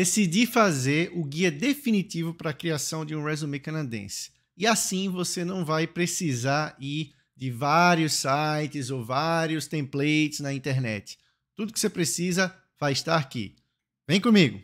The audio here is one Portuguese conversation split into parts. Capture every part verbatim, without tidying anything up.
Decidi fazer o guia definitivo para a criação de um resume canadense. E assim você não vai precisar ir de vários sites ou vários templates na internet. Tudo que você precisa vai estar aqui. Vem comigo!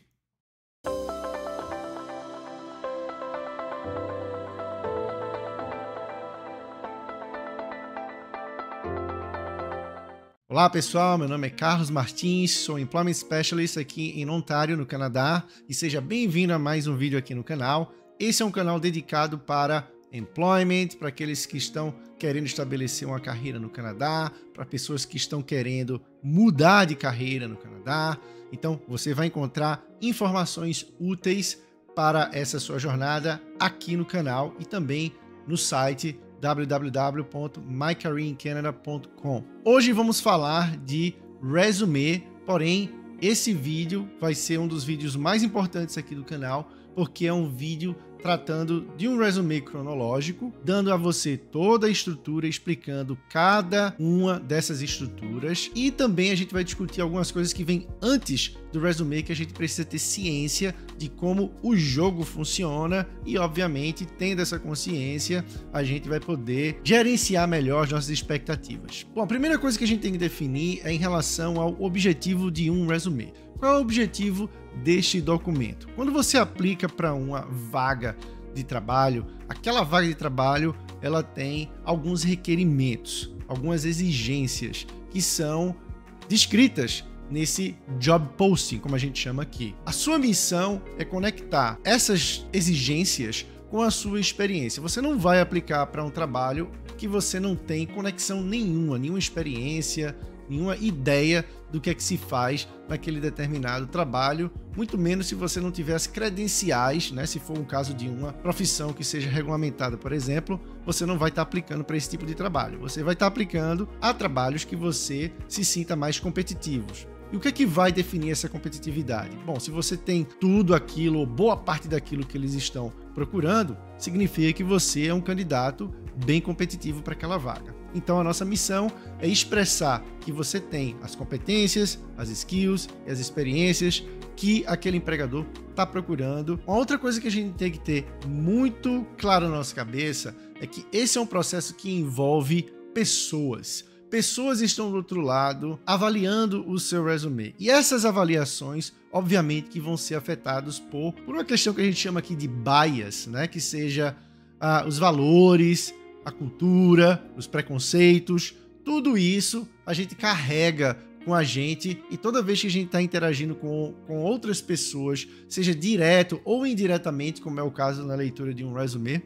Olá pessoal, meu nome é Carlos Martins, sou Employment Specialist aqui em Ontário, no Canadá, e seja bem-vindo a mais um vídeo aqui no canal. Esse é um canal dedicado para employment, para aqueles que estão querendo estabelecer uma carreira no Canadá, para pessoas que estão querendo mudar de carreira no Canadá. Então você vai encontrar informações úteis para essa sua jornada aqui no canal e também no site w w w ponto my career in canada ponto com. Hoje vamos falar de resume, porém esse vídeo vai ser um dos vídeos mais importantes aqui do canal, porque é um vídeo tratando de um resume cronológico, dando a você toda a estrutura, explicando cada uma dessas estruturas, e também a gente vai discutir algumas coisas que vêm antes do resume, que a gente precisa ter ciência de como o jogo funciona, e obviamente, tendo essa consciência, a gente vai poder gerenciar melhor as nossas expectativas. Bom, a primeira coisa que a gente tem que definir é em relação ao objetivo de um resume. Qual é o objetivo deste documento? Quando você aplica para uma vaga de trabalho, aquela vaga de trabalho ela tem alguns requerimentos, algumas exigências que são descritas nesse job posting, como a gente chama aqui. A sua missão é conectar essas exigências com a sua experiência. Você não vai aplicar para um trabalho que você não tem conexão nenhuma, nenhuma experiência, nenhuma ideia do que é que se faz naquele determinado trabalho, muito menos se você não tivesse credenciais, né? Se for um caso de uma profissão que seja regulamentada, por exemplo, você não vai estar aplicando para esse tipo de trabalho. Você vai estar aplicando a trabalhos que você se sinta mais competitivos. E o que é que vai definir essa competitividade? Bom, se você tem tudo aquilo, ou boa parte daquilo que eles estão procurando, significa que você é um candidato bem competitivo para aquela vaga. Então a nossa missão é expressar que você tem as competências, as skills e as experiências que aquele empregador está procurando. Uma outra coisa que a gente tem que ter muito claro na nossa cabeça é que esse é um processo que envolve pessoas. Pessoas estão do outro lado avaliando o seu resume. E essas avaliações, obviamente, que vão ser afetadas por, por uma questão que a gente chama aqui de bias, né? Que seja ah, os valores, a cultura, os preconceitos, tudo isso a gente carrega com a gente, e toda vez que a gente está interagindo com, com outras pessoas, seja direto ou indiretamente, como é o caso na leitura de um resume,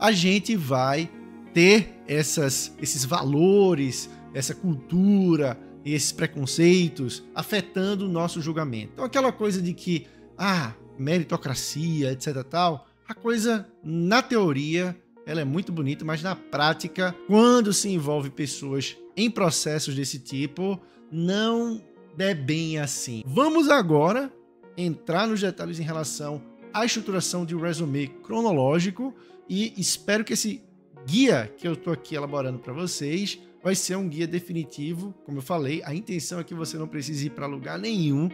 a gente vai ter essas, esses valores, essa cultura, esses preconceitos afetando o nosso julgamento. Então aquela coisa de que, ah, meritocracia, etc, tal, a coisa na teoria ela é muito bonita, mas na prática, quando se envolve pessoas em processos desse tipo, não é bem assim. Vamos agora entrar nos detalhes em relação à estruturação de um resume cronológico, e espero que esse guia que eu estou aqui elaborando para vocês vai ser um guia definitivo. Como eu falei, a intenção é que você não precise ir para lugar nenhum.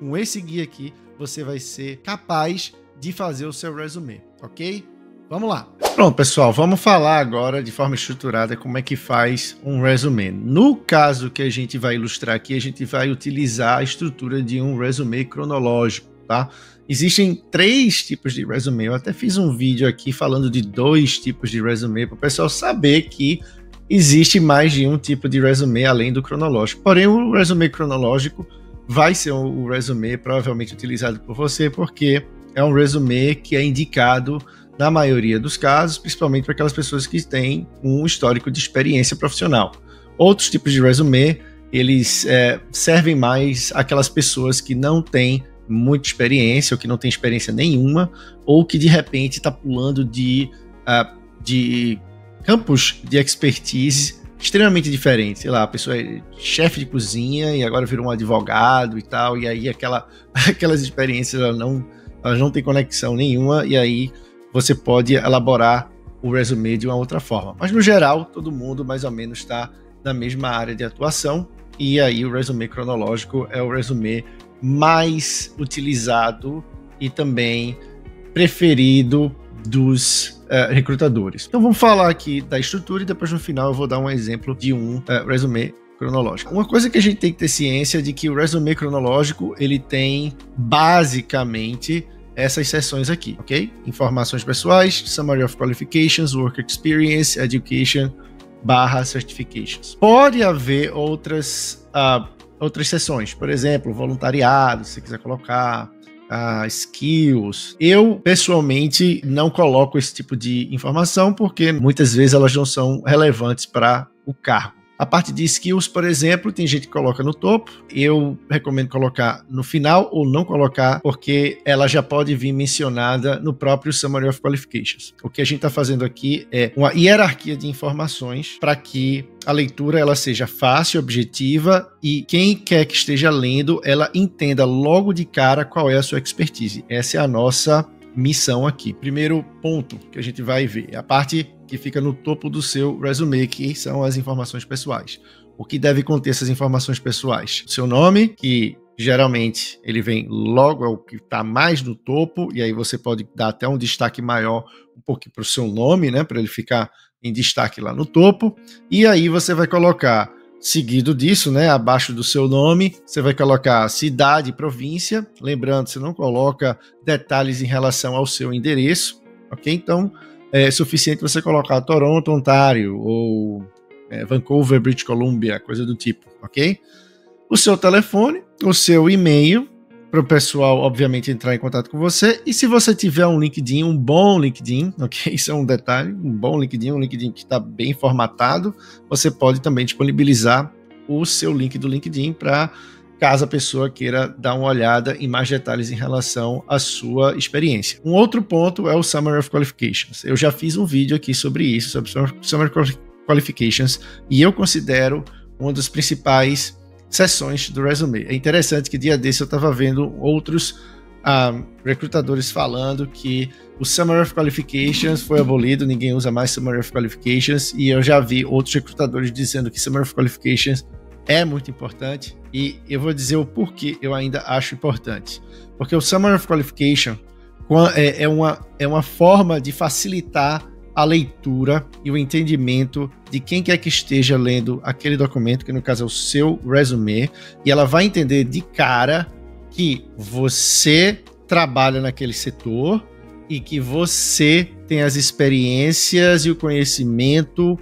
Com esse guia aqui, você vai ser capaz de fazer o seu resume, ok? Vamos lá. Pronto, pessoal, vamos falar agora de forma estruturada como é que faz um resume. No caso que a gente vai ilustrar aqui, a gente vai utilizar a estrutura de um resume cronológico, tá? Existem três tipos de resume. Eu até fiz um vídeo aqui falando de dois tipos de resume para o pessoal saber que existe mais de um tipo de resume além do cronológico. Porém, o resume cronológico vai ser o resume provavelmente utilizado por você, porque é um resume que é indicado na maioria dos casos, principalmente para aquelas pessoas que têm um histórico de experiência profissional. Outros tipos de resume, eles é, servem mais àquelas pessoas que não têm muita experiência, ou que não têm experiência nenhuma, ou que de repente está pulando de, uh, de campos de expertise extremamente diferentes. Sei lá, a pessoa é chefe de cozinha e agora virou um advogado e tal, e aí aquela, aquelas experiências elas não, elas não têm conexão nenhuma, e aí você pode elaborar o resume de uma outra forma. Mas no geral, todo mundo mais ou menos está na mesma área de atuação, e aí o resume cronológico é o resume mais utilizado e também preferido dos uh, recrutadores. Então vamos falar aqui da estrutura e depois no final eu vou dar um exemplo de um uh, resume cronológico. Uma coisa que a gente tem que ter ciência é de que o resume cronológico ele tem basicamente essas seções aqui, ok? Informações pessoais, Summary of Qualifications, Work Experience, Education, barra Certifications. Pode haver outras, uh, outras seções, por exemplo, voluntariado, se você quiser colocar, Uh, skills. Eu, pessoalmente, não coloco esse tipo de informação porque muitas vezes elas não são relevantes para o cargo. A parte de skills, por exemplo, tem gente que coloca no topo. Eu recomendo colocar no final ou não colocar, porque ela já pode vir mencionada no próprio Summary of Qualifications. O que a gente está fazendo aqui é uma hierarquia de informações para que a leitura ela seja fácil, objetiva e quem quer que esteja lendo, ela entenda logo de cara qual é a sua expertise. Essa é a nossa missão aqui. Primeiro ponto que a gente vai ver é a parte que fica no topo do seu resume, que são as informações pessoais. O que deve conter essas informações pessoais? O seu nome, que geralmente ele vem logo, é o que está mais no topo, e aí você pode dar até um destaque maior um pouquinho para o seu nome, né, para ele ficar em destaque lá no topo. E aí você vai colocar, seguido disso, né, abaixo do seu nome, você vai colocar cidade e província. Lembrando, você não coloca detalhes em relação ao seu endereço, ok? Então, é suficiente você colocar Toronto, Ontário, ou é, Vancouver, British Columbia, coisa do tipo, ok? O seu telefone, o seu e-mail, para o pessoal, obviamente, entrar em contato com você. E se você tiver um LinkedIn, um bom LinkedIn, ok? Isso é um detalhe, um bom LinkedIn, um LinkedIn que está bem formatado, você pode também disponibilizar o seu link do LinkedIn para caso a pessoa queira dar uma olhada em mais detalhes em relação à sua experiência. Um outro ponto é o Summary of Qualifications. Eu já fiz um vídeo aqui sobre isso, sobre Summary of Qualifications, e eu considero uma das principais seções do resume. É interessante que dia desse eu estava vendo outros ah, recrutadores falando que o Summary of Qualifications foi abolido, ninguém usa mais Summary of Qualifications, e eu já vi outros recrutadores dizendo que Summary of Qualifications é muito importante, e eu vou dizer o porquê eu ainda acho importante. Porque o Summary of Qualification é uma, é uma forma de facilitar a leitura e o entendimento de quem quer que esteja lendo aquele documento, que no caso é o seu resume, e ela vai entender de cara que você trabalha naquele setor e que você tem as experiências e o conhecimento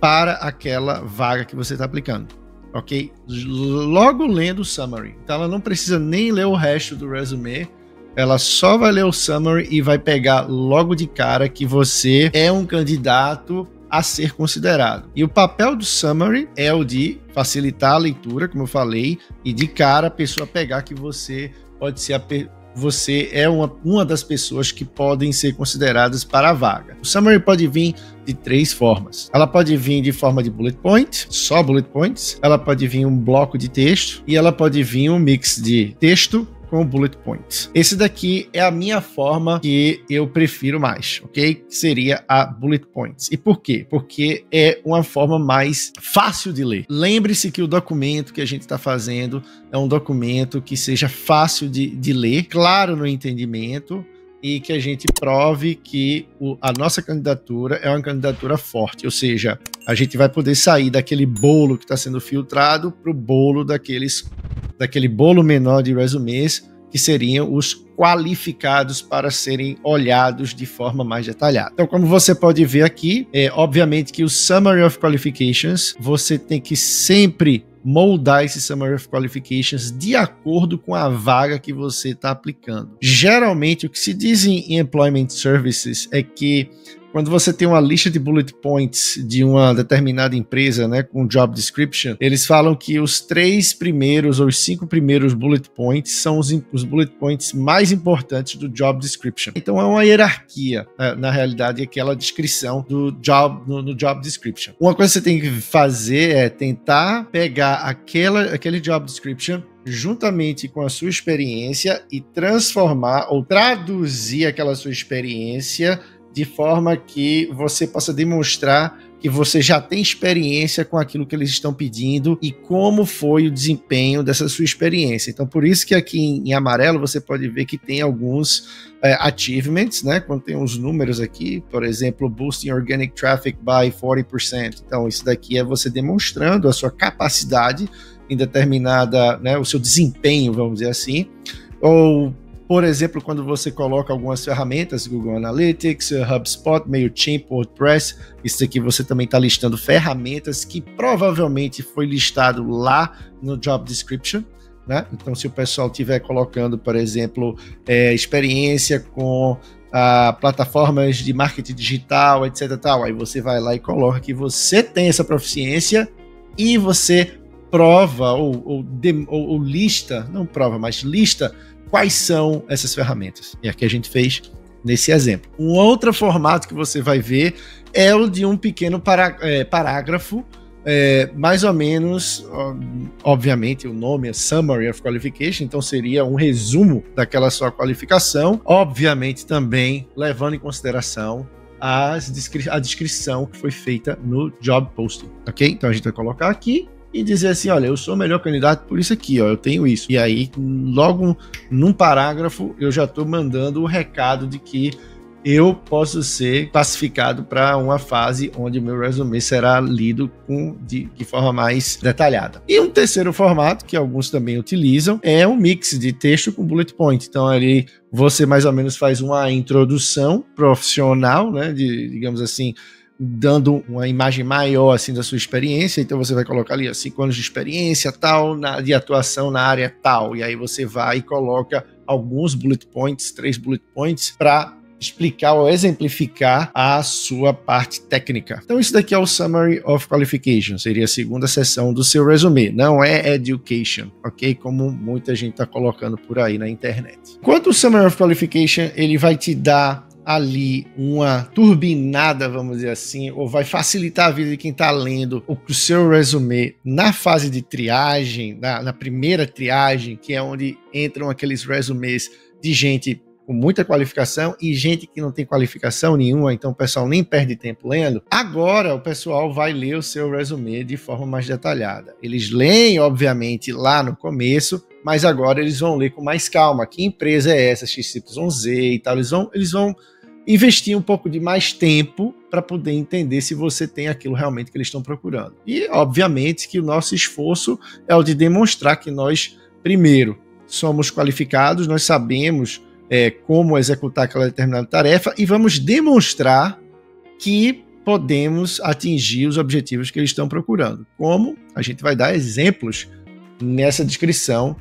para aquela vaga que você está aplicando. Ok? Logo lendo o summary. Então ela não precisa nem ler o resto do resume, ela só vai ler o summary e vai pegar logo de cara que você é um candidato a ser considerado. E o papel do summary é o de facilitar a leitura, como eu falei, e de cara a pessoa pegar que você pode ser a pe- você é uma, uma das pessoas que podem ser consideradas para a vaga. O summary pode vir de três formas. Ela pode vir de forma de bullet point, só bullet points. Ela pode vir um bloco de texto e ela pode vir um mix de texto com bullet points. Esse daqui é a minha forma que eu prefiro mais, ok? Seria a bullet points. E por quê? Porque é uma forma mais fácil de ler. Lembre-se que o documento que a gente está fazendo é um documento que seja fácil de, de ler, claro no entendimento, e que a gente prove que o, a nossa candidatura é uma candidatura forte, ou seja, a gente vai poder sair daquele bolo que está sendo filtrado para o bolo daqueles daquele bolo menor de resumês, que seriam os qualificados para serem olhados de forma mais detalhada. Então, como você pode ver aqui, é obviamente que o Summary of Qualifications, você tem que sempre moldar esse Summary of Qualifications de acordo com a vaga que você está aplicando. Geralmente, o que se diz em Employment Services é que quando você tem uma lista de bullet points de uma determinada empresa, né, com job description, eles falam que os três primeiros ou os cinco primeiros bullet points são os, os bullet points mais importantes do job description. Então é uma hierarquia, na realidade, é aquela descrição do job, no, no job description. Uma coisa que você tem que fazer é tentar pegar aquela, aquele job description juntamente com a sua experiência e transformar ou traduzir aquela sua experiência de forma que você possa demonstrar e você já tem experiência com aquilo que eles estão pedindo e como foi o desempenho dessa sua experiência. Então, por isso que aqui em, em amarelo você pode ver que tem alguns é, achievements, né? Quando tem uns números aqui, por exemplo, boosting organic traffic by quarenta por cento. Então, isso daqui é você demonstrando a sua capacidade em determinada, né, o seu desempenho, vamos dizer assim. Ou, por exemplo, quando você coloca algumas ferramentas, Google Analytics, HubSpot, MailChimp, WordPress, isso aqui você também está listando ferramentas que provavelmente foi listado lá no Job Description, né? Então, se o pessoal estiver colocando, por exemplo, é, experiência com ah, plataformas de marketing digital, etcétera, tal, aí você vai lá e coloca que você tem essa proficiência e você prova ou, ou, de, ou, ou lista, não prova, mas lista quais são essas ferramentas. E aqui a gente fez nesse exemplo. Um outro formato que você vai ver é o de um pequeno pará, é, parágrafo, é, mais ou menos, obviamente, o nome é Summary of Qualification, então seria um resumo daquela sua qualificação, obviamente também levando em consideração as descri- a descrição que foi feita no Job Posting, ok? Então a gente vai colocar aqui e dizer assim, olha, eu sou o melhor candidato por isso aqui, ó, eu tenho isso. E aí, logo num parágrafo, eu já estou mandando o recado de que eu posso ser classificado para uma fase onde o meu resume será lido com, de, de forma mais detalhada. E um terceiro formato, que alguns também utilizam, é um mix de texto com bullet point. Então, ali você mais ou menos faz uma introdução profissional, né, de, digamos assim, dando uma imagem maior assim da sua experiência, então você vai colocar ali ó, cinco anos de experiência tal, na, de atuação na área tal, e aí você vai e coloca alguns bullet points, três bullet points, para explicar ou exemplificar a sua parte técnica. Então isso daqui é o Summary of Qualification, seria a segunda seção do seu resume, não é Education, ok? Como muita gente está colocando por aí na internet. Quanto o Summary of Qualification, ele vai te dar ali uma turbinada, vamos dizer assim, ou vai facilitar a vida de quem está lendo o seu resume na fase de triagem, na, na primeira triagem, que é onde entram aqueles resumês de gente com muita qualificação e gente que não tem qualificação nenhuma, então o pessoal nem perde tempo lendo. Agora o pessoal vai ler o seu resume de forma mais detalhada. Eles leem, obviamente, lá no começo, mas agora eles vão ler com mais calma. Que empresa é essa? X Y Z e tal. Eles vão, eles vão investir um pouco de mais tempo para poder entender se você tem aquilo realmente que eles estão procurando. E, obviamente, que o nosso esforço é o de demonstrar que nós, primeiro, somos qualificados, nós sabemos É, como executar aquela determinada tarefa e vamos demonstrar que podemos atingir os objetivos que eles estão procurando. Como? A gente vai dar exemplos nessa descrição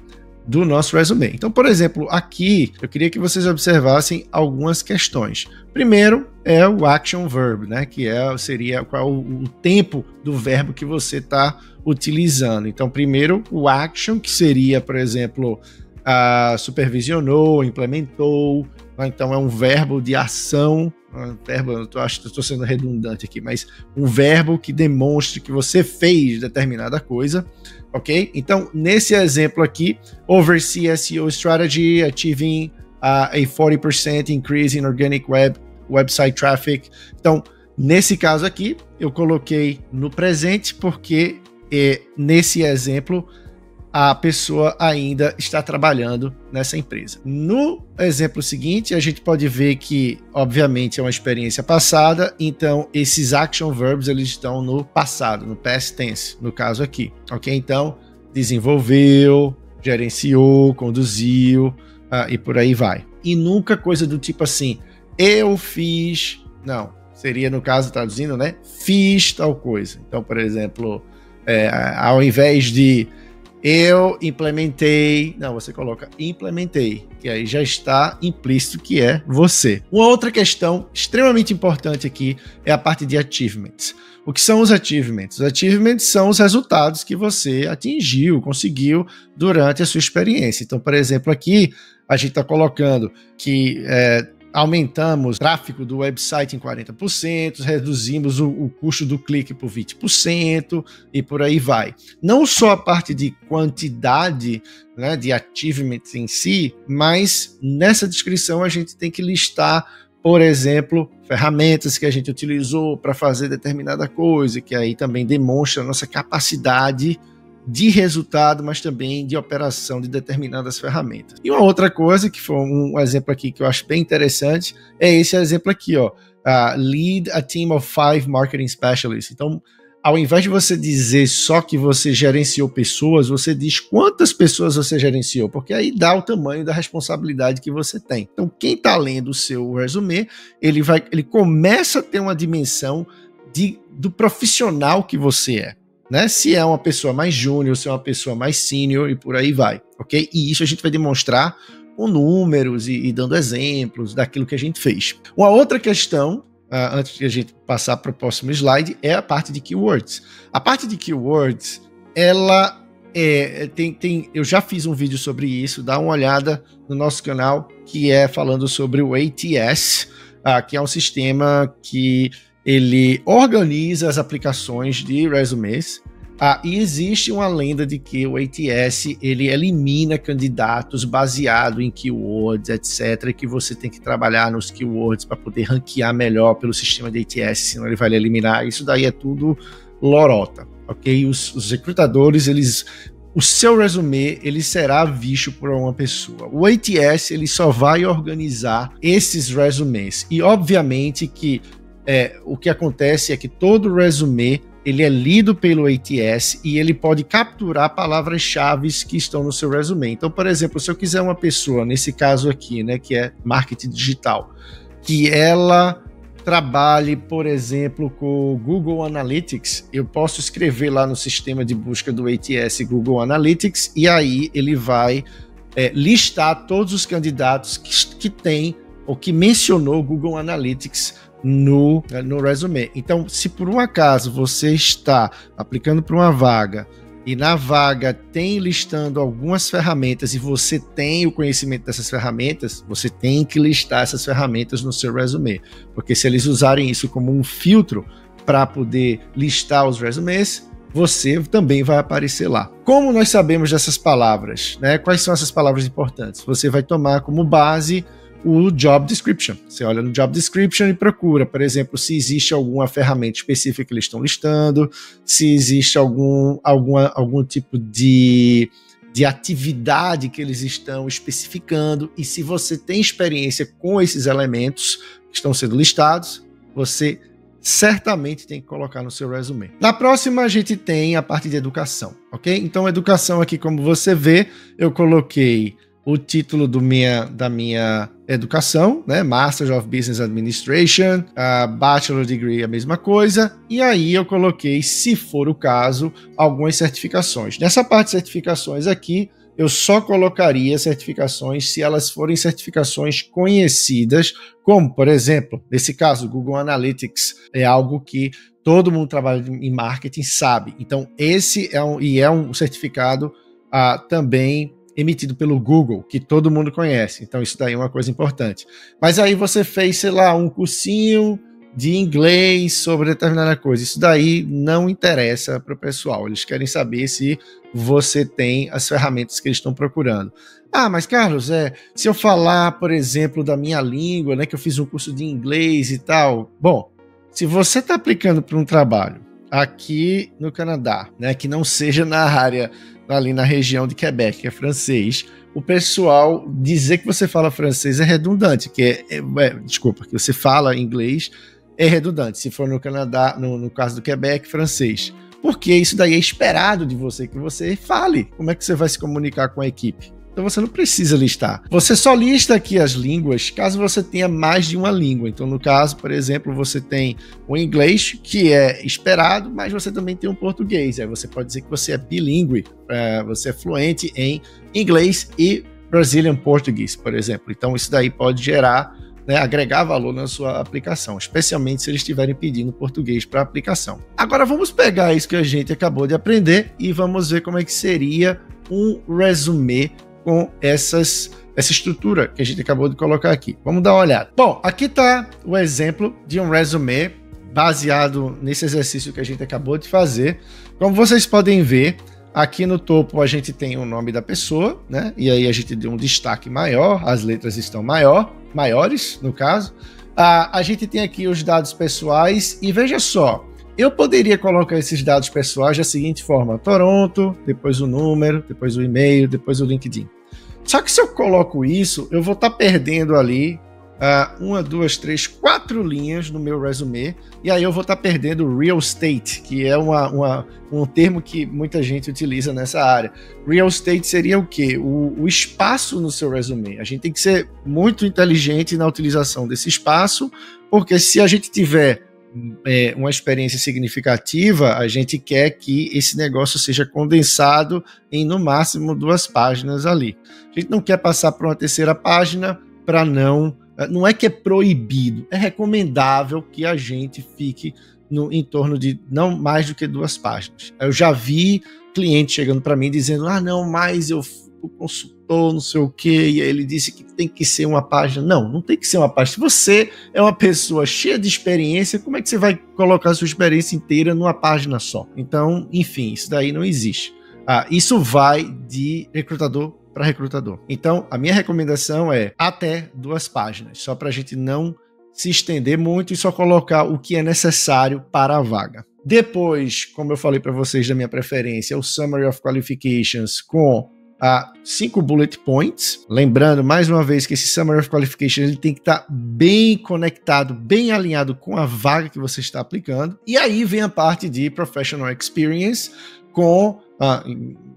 do nosso resume. Então, por exemplo, aqui eu queria que vocês observassem algumas questões. Primeiro é o action verb, né? Que é, seria qual o tempo do verbo que você está utilizando. Então, primeiro o action, que seria, por exemplo, Uh, supervisionou, implementou, então é um verbo de ação, um verbo, eu tô, acho que estou sendo redundante aqui, mas um verbo que demonstre que você fez determinada coisa, ok? Então, nesse exemplo aqui, oversee S E O strategy, achieving uh, a quarenta por cento increase in organic web, website traffic. Então, nesse caso aqui, eu coloquei no presente porque eh, nesse exemplo a pessoa ainda está trabalhando nessa empresa. No exemplo seguinte, a gente pode ver que, obviamente, é uma experiência passada, então esses action verbs eles estão no passado, no past tense, no caso aqui, ok? Então, desenvolveu, gerenciou, conduziu uh, e por aí vai. E nunca coisa do tipo assim, eu fiz, não, seria no caso, traduzindo, né? Fiz tal coisa. Então, por exemplo, é, ao invés de eu implementei, não, você coloca implementei, que aí já está implícito que é você. Uma outra questão extremamente importante aqui é a parte de achievements. O que são os achievements? Os achievements são os resultados que você atingiu, conseguiu durante a sua experiência. Então, por exemplo, aqui a gente está colocando que é, aumentamos o tráfego do website em quarenta por cento, reduzimos o, o custo do clique por vinte por cento e por aí vai. Não só a parte de quantidade, né, de achievements em si, mas nessa descrição a gente tem que listar por exemplo, ferramentas que a gente utilizou para fazer determinada coisa, que aí também demonstra a nossa capacidade de resultado, mas também de operação de determinadas ferramentas. E uma outra coisa, que foi um exemplo aqui que eu acho bem interessante, é esse exemplo aqui, ó, uh, lead a team of five marketing specialists. Então, ao invés de você dizer só que você gerenciou pessoas, você diz quantas pessoas você gerenciou, porque aí dá o tamanho da responsabilidade que você tem. Então, quem está lendo o seu resumo, ele, vai, ele começa a ter uma dimensão de, do profissional que você é. Né? Se é uma pessoa mais júnior, se é uma pessoa mais sênior e por aí vai, ok? E isso a gente vai demonstrar com números e, e dando exemplos daquilo que a gente fez. Uma outra questão, uh, antes de a gente passar para o próximo slide, é a parte de keywords. A parte de keywords, ela é, tem, tem, eu já fiz um vídeo sobre isso, dá uma olhada no nosso canal, que é falando sobre o A T S, uh, que é um sistema que... ele organiza as aplicações de resumes, ah, e existe uma lenda de que o A T S ele elimina candidatos baseado em keywords, etcétera, que você tem que trabalhar nos keywords para poder ranquear melhor pelo sistema de A T S, senão ele vai eliminar. Isso daí é tudo lorota, ok? Os, os recrutadores, eles, o seu resume ele será visto por uma pessoa. O A T S ele só vai organizar esses resumes e, obviamente, que É, o que acontece é que todo resume ele é lido pelo A T S e ele pode capturar palavras-chave que estão no seu resume. Então, por exemplo, se eu quiser uma pessoa, nesse caso aqui, né, que é marketing digital, que ela trabalhe, por exemplo, com o Google Analytics, eu posso escrever lá no sistema de busca do A T S Google Analytics e aí ele vai é, listar todos os candidatos que, que tem ou que mencionou Google Analytics No, no resume. Então, se por um acaso você está aplicando para uma vaga e na vaga tem listando algumas ferramentas e você tem o conhecimento dessas ferramentas, você tem que listar essas ferramentas no seu resume, porque se eles usarem isso como um filtro para poder listar os resumes, você também vai aparecer lá. Como nós sabemos dessas palavras, né? Quais são essas palavras importantes? Você vai tomar como base o job description. Você olha no job description e procura, por exemplo, se existe alguma ferramenta específica que eles estão listando, se existe algum, alguma, algum tipo de, de atividade que eles estão especificando, e se você tem experiência com esses elementos que estão sendo listados, você certamente tem que colocar no seu resume. Na próxima a gente tem a parte de educação, ok? Então, educação aqui, como você vê, eu coloquei o título do minha, da minha educação, né? Master of Business Administration, uh, Bachelor Degree, a mesma coisa. E aí eu coloquei, se for o caso, algumas certificações. Nessa parte de certificações aqui, eu só colocaria certificações se elas forem certificações conhecidas, como, por exemplo, nesse caso, Google Analytics é algo que todo mundo que trabalha em marketing sabe. Então, esse é um, e é um certificado uh, também emitido pelo Google, que todo mundo conhece. Então, isso daí é uma coisa importante. Mas aí você fez, sei lá, um cursinho de inglês sobre determinada coisa. Isso daí não interessa para o pessoal. Eles querem saber se você tem as ferramentas que eles estão procurando. Ah, mas Carlos, é, se eu falar, por exemplo, da minha língua, né, que eu fiz um curso de inglês e tal. Bom, se você está aplicando para um trabalho aqui no Canadá, né, que não seja na área, ali na região de Quebec, que é francês, o pessoal dizer que você fala francês é redundante, que é, é, é desculpa, que você fala inglês é redundante, se for no Canadá, no, no caso do Quebec, francês, porque isso daí é esperado de você, que você fale. Como é que você vai se comunicar com a equipe? Então você não precisa listar. Você só lista aqui as línguas caso você tenha mais de uma língua. Então, no caso, por exemplo, você tem o inglês, que é esperado, mas você também tem o português. Aí você pode dizer que você é bilíngue, você é fluente em inglês e Brazilian Portuguese, por exemplo. Então isso daí pode gerar, né, agregar valor na sua aplicação, especialmente se eles estiverem pedindo português para a aplicação. Agora vamos pegar isso que a gente acabou de aprender e vamos ver como é que seria um resume com essas, essa estrutura que a gente acabou de colocar aqui. Vamos dar uma olhada. Bom, aqui está o exemplo de um resume baseado nesse exercício que a gente acabou de fazer. Como vocês podem ver, aqui no topo a gente tem o nome da pessoa, né? E aí a gente deu um destaque maior, as letras estão maior, maiores, no caso. Ah, a gente tem aqui os dados pessoais e veja só, eu poderia colocar esses dados pessoais da seguinte forma: Toronto, depois o número, depois o e-mail, depois o LinkedIn. Só que se eu coloco isso, eu vou estar tá perdendo ali ah, uma, duas, três, quatro linhas no meu resume, e aí eu vou estar tá perdendo real estate, que é uma, uma, um termo que muita gente utiliza nessa área. Real estate seria o quê? O, o espaço no seu resume. A gente tem que ser muito inteligente na utilização desse espaço, porque se a gente tiver É uma experiência significativa, a gente quer que esse negócio seja condensado em no máximo duas páginas ali. A gente não quer passar para uma terceira página para não... Não é que é proibido, é recomendável que a gente fique no, em torno de não mais do que duas páginas. Eu já vi cliente chegando para mim dizendo, ah não, mas eu o consultor, não sei o que, e aí ele disse que tem que ser uma página. Não, não tem que ser uma página. Se você é uma pessoa cheia de experiência, como é que você vai colocar a sua experiência inteira numa página só? Então, enfim, isso daí não existe. Ah, isso vai de recrutador para recrutador. Então, a minha recomendação é até duas páginas, só para a gente não se estender muito e só colocar o que é necessário para a vaga. Depois, como eu falei para vocês da minha preferência, o Summary of Qualifications com a cinco bullet points, lembrando mais uma vez que esse Summary of Qualifications ele tem que estar tá bem conectado, bem alinhado com a vaga que você está aplicando, e aí vem a parte de Professional Experience com, ah,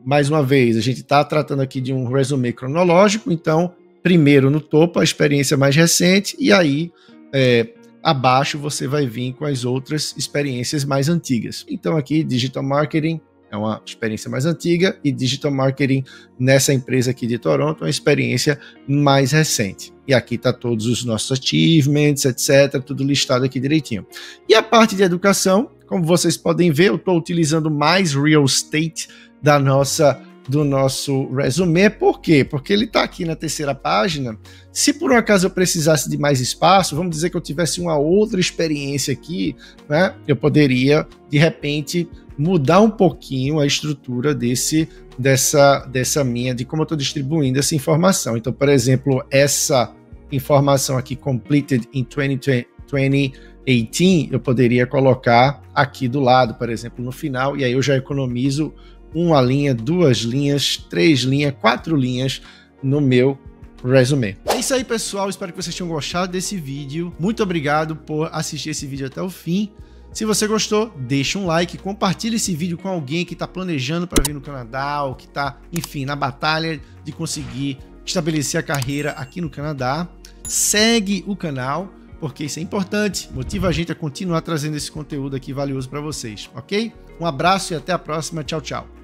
mais uma vez, a gente está tratando aqui de um resume cronológico, então primeiro no topo a experiência mais recente, e aí é, abaixo você vai vir com as outras experiências mais antigas. Então aqui Digital Marketing, é uma experiência mais antiga, e Digital Marketing nessa empresa aqui de Toronto é uma experiência mais recente. E aqui está todos os nossos achievements, etcétera, tudo listado aqui direitinho. E a parte de educação, como vocês podem ver, eu estou utilizando mais real estate da nossa, do nosso resume. Por quê? Porque ele está aqui na terceira página. Se por um acaso eu precisasse de mais espaço, vamos dizer que eu tivesse uma outra experiência aqui, né? Eu poderia, de repente, mudar um pouquinho a estrutura desse, dessa, dessa minha, de como eu estou distribuindo essa informação. Então, por exemplo, essa informação aqui, completed in twenty eighteen, eu poderia colocar aqui do lado, por exemplo, no final, e aí eu já economizo uma linha, duas linhas, três linhas, quatro linhas no meu resume. É isso aí, pessoal. Espero que vocês tenham gostado desse vídeo. Muito obrigado por assistir esse vídeo até o fim. Se você gostou, deixa um like, compartilha esse vídeo com alguém que está planejando para vir no Canadá ou que está, enfim, na batalha de conseguir estabelecer a carreira aqui no Canadá. Segue o canal, porque isso é importante, motiva a gente a continuar trazendo esse conteúdo aqui valioso para vocês, ok? Um abraço e até a próxima. Tchau, tchau.